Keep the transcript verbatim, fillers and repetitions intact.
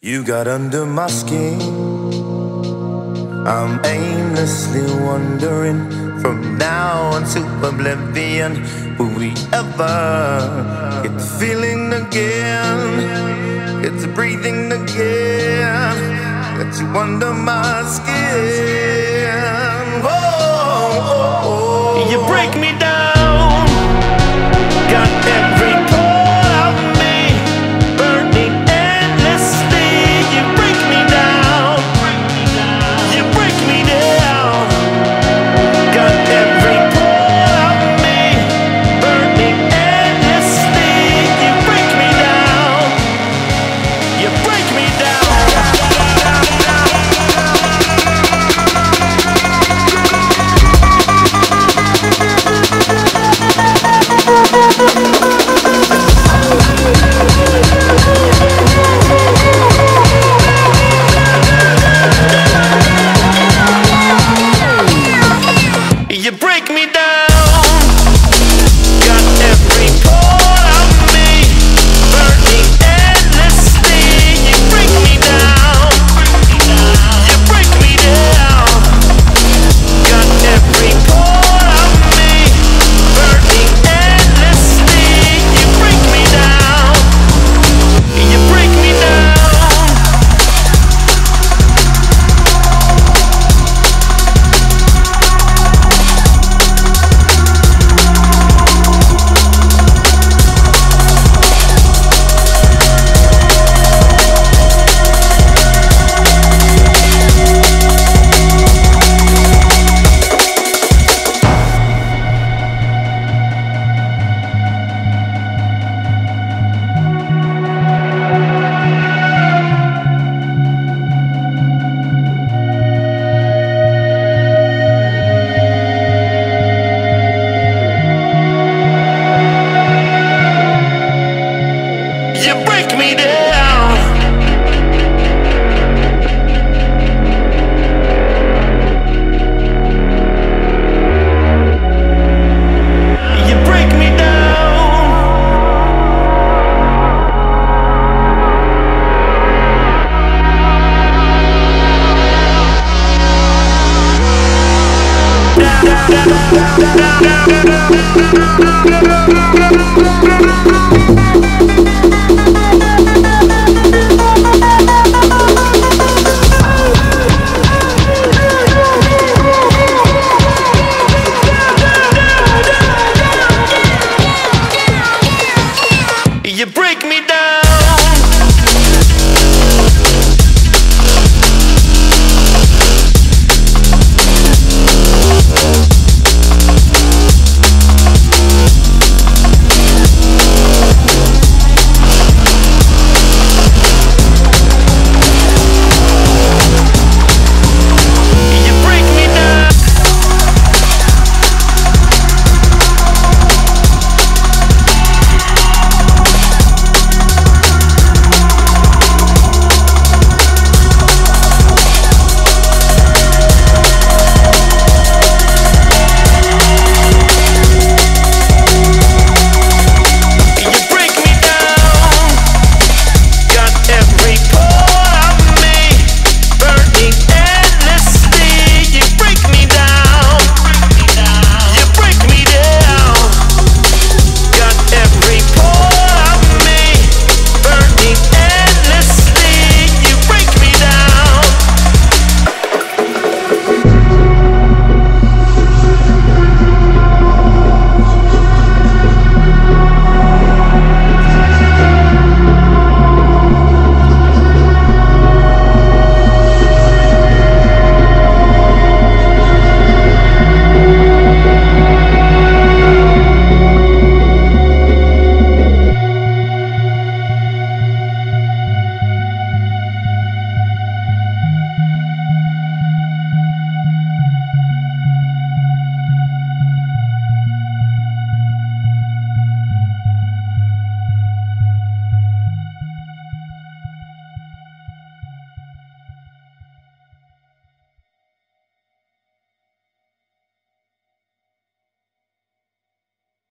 You got under my skin. I'm aimlessly wandering from now on to oblivion. Will we ever get the feeling again? Get the breathing again? Got you under my skin.